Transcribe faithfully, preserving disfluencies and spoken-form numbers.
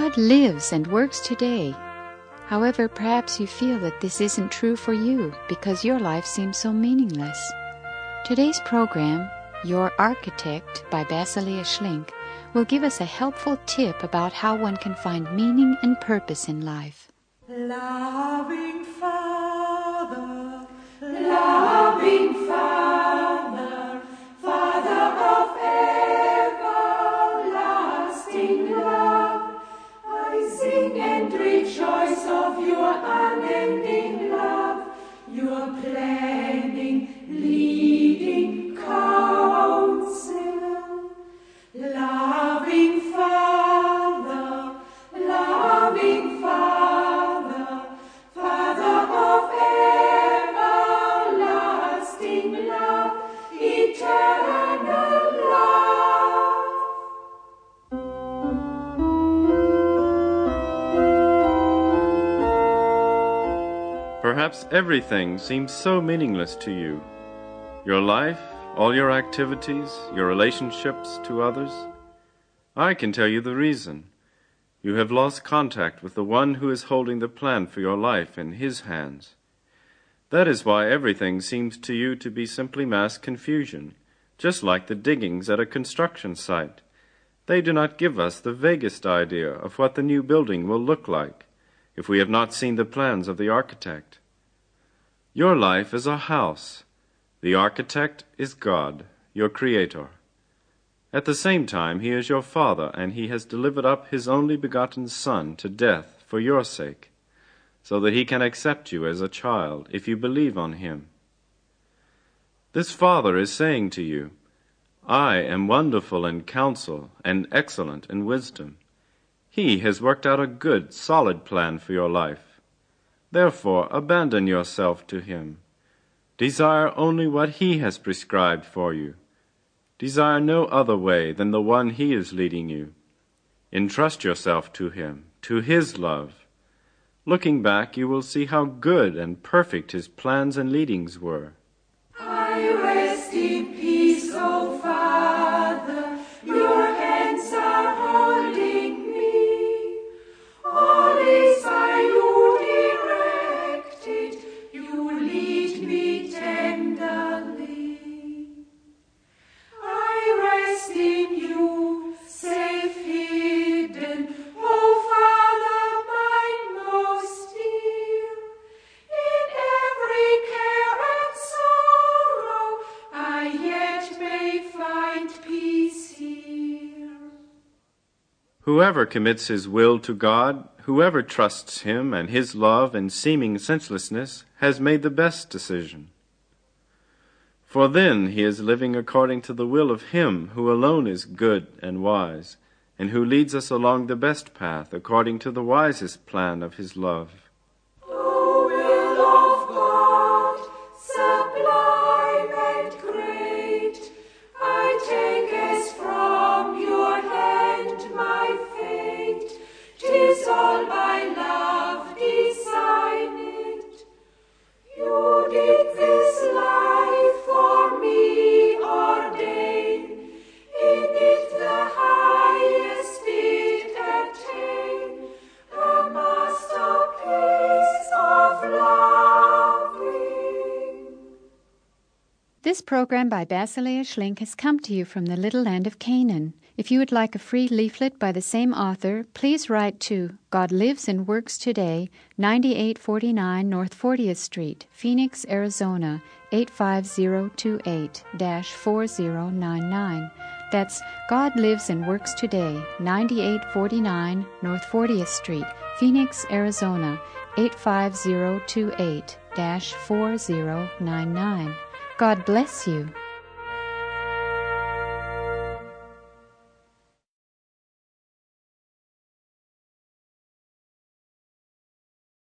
God lives and works today. However, perhaps you feel that this isn't true for you because your life seems so meaningless. Today's program, Your Architect by Basilea Schlink, will give us a helpful tip about how one can find meaning and purpose in life. Loving Father, loving Father, Father of everlasting love, I sing and rejoice of your unending love, your planning, leading counsel. Loving Father, loving Father, Father of everlasting love, eternal love. Perhaps everything seems so meaningless to you. Your life, all your activities, your relationships to others. I can tell you the reason. You have lost contact with the one who is holding the plan for your life in his hands. That is why everything seems to you to be simply mass confusion, just like the diggings at a construction site. They do not give us the vaguest idea of what the new building will look like if we have not seen the plans of the architect. Your life is a house. The architect is God, your Creator. At the same time, He is your Father, and He has delivered up His only begotten Son to death for your sake, so that He can accept you as a child if you believe on Him. This Father is saying to you, I am wonderful in counsel and excellent in wisdom. He has worked out a good, solid plan for your life. Therefore, abandon yourself to Him. Desire only what He has prescribed for you. Desire no other way than the one He is leading you. Entrust yourself to Him, to His love. Looking back, you will see how good and perfect His plans and leadings were. I rest in peace, O Father. Your hands are holding me. All is by you directed. You lead me tenderly. I rest in you, safe hidden, O Father, mine most dear. In every care and sorrow, I yet may find peace here. Whoever commits his will to God, whoever trusts Him and His love in seeming senselessness, has made the best decision. For then he is living according to the will of Him who alone is good and wise, and who leads us along the best path according to the wisest plan of His love. O will of God, sublime and great, I take as from your hand my fate. 'Tis all my love designed. You did this life. This program by Basilea Schlink has come to you from the little land of Canaan. If you would like a free leaflet by the same author, please write to God Lives and Works Today, ninety-eight forty-nine North fortieth Street, Phoenix, Arizona, eight five zero two eight, four zero nine nine. That's God Lives and Works Today, ninety-eight forty-nine North fortieth Street, Phoenix, Arizona, eight five zero two eight, four zero nine nine. God bless you.